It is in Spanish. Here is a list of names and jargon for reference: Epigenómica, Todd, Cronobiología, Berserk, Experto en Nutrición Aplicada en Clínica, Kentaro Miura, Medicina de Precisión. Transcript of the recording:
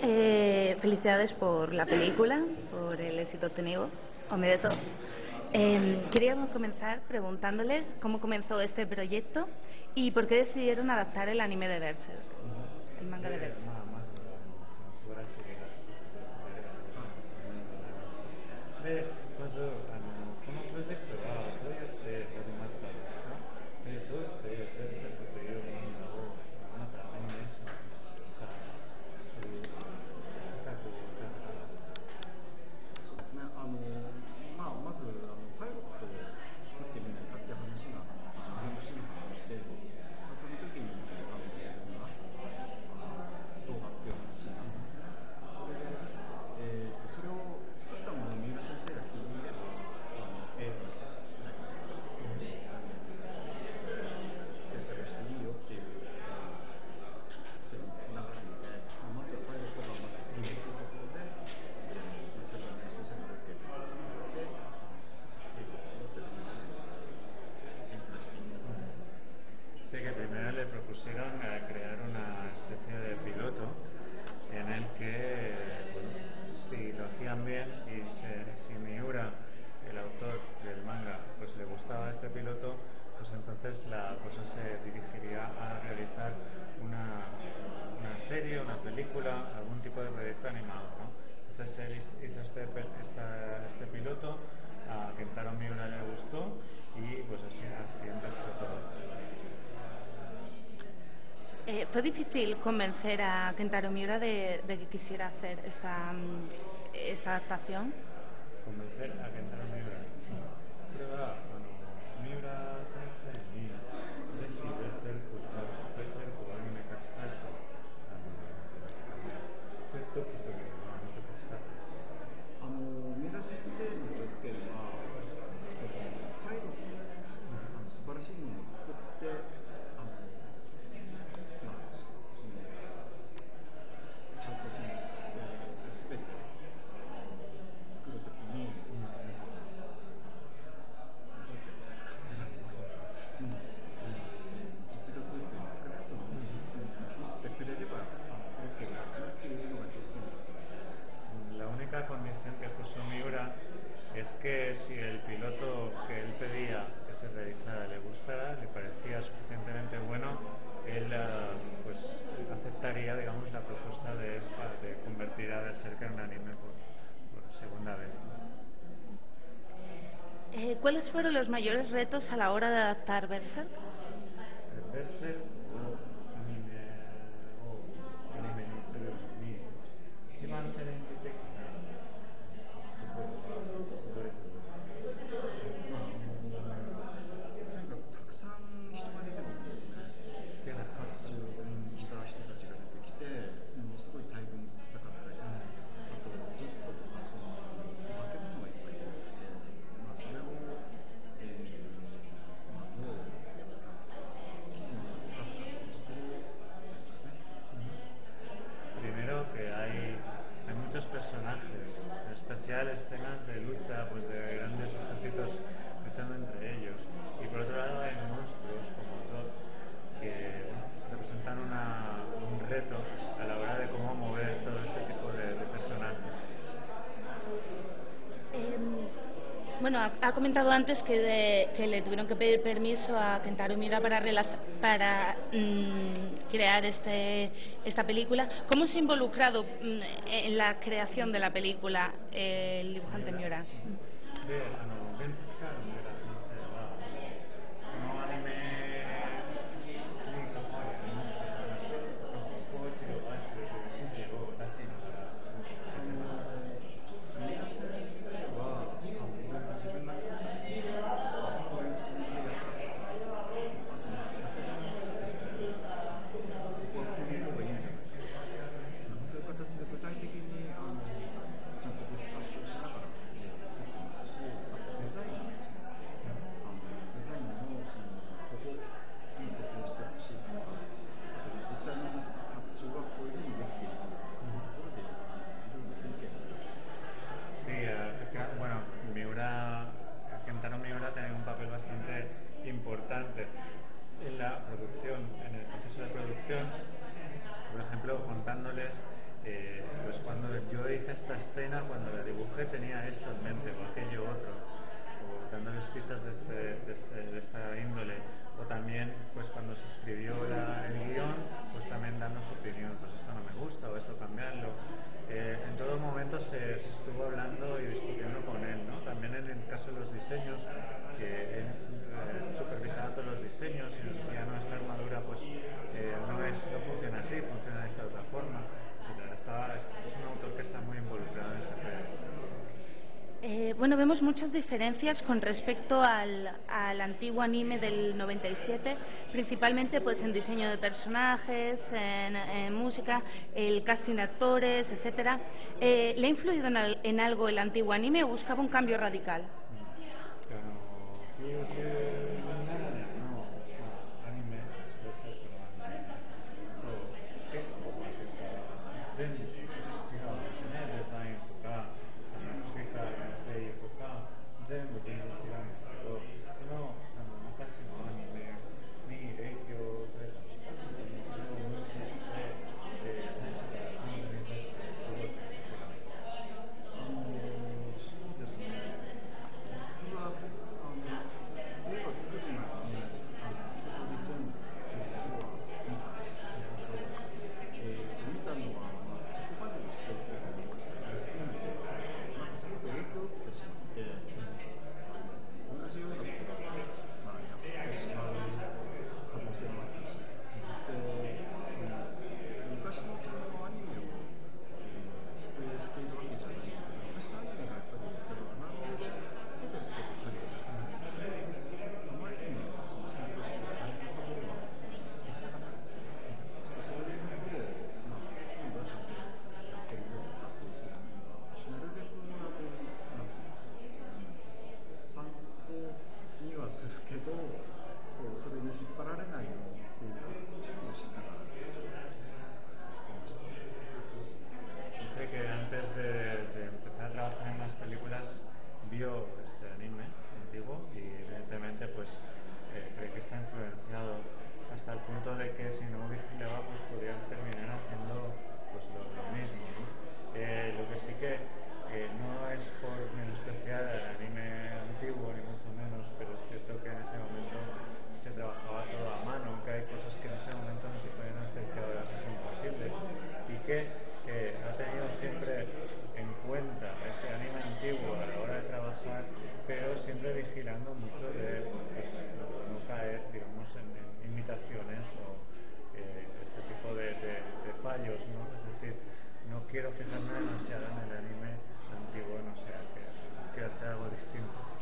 Felicidades por la película, por el éxito obtenido, Omedeto. Queríamos comenzar preguntándoles cómo comenzó este proyecto y por qué decidieron adaptar el anime de Berserk, el manga de Berserk. Pusieron a crear una especie de piloto en el que, bueno, si lo hacían bien y si Miura, el autor del manga, pues le gustaba este piloto, pues entonces la cosa se dirigiría a realizar una serie, una película, algún tipo de proyecto animado, ¿no? Entonces él hizo este piloto, a Kentaro Miura le gustó y pues así empezó todo. ¿Fue difícil convencer a Kentaro Miura de que quisiera hacer esta adaptación? ¿Convencer a Kentaro Miura? Sí. Pero, bueno, Miura sensei, la condición que puso Miura es que si el piloto que él pedía que se realizara le gustara, le parecía suficientemente bueno, él pues aceptaría, digamos, la propuesta de convertir a Berserk en un anime por segunda vez. ¿Cuáles fueron los mayores retos a la hora de adaptar Berserk? Berserk escenas de lucha, pues de grandes ejércitos luchando entre ellos, y por otro lado hay monstruos como Todd que representan un reto a la hora de cómo mover todo este tipo de personajes. Bueno, ha comentado antes que le tuvieron que pedir permiso a Kentaro Miura para crear esta película. ¿Cómo se ha involucrado en la creación de la película el dibujante Miura? tenía esto en mente o aquello otro, o dándoles pistas de esta índole, o también pues cuando se escribió el guión, pues también dando su opinión, pues esto no me gusta o esto cambiarlo. En todo momento se estuvo hablando y discutiendo con él, ¿no? También en el caso de los diseños, que él supervisaba todos los diseños y nos decía, no, esta armadura pues no funciona así, funciona de esta otra forma. Es un autor que está muy involucrado en ese tema. Bueno, vemos muchas diferencias con respecto al antiguo anime del 97, principalmente pues en diseño de personajes, en música, el casting de actores, etcétera. ¿Le ha influido en algo el antiguo anime o buscaba un cambio radical? Quiero fijarme demasiado en el anime antiguo, no sé, quiero hacer algo distinto.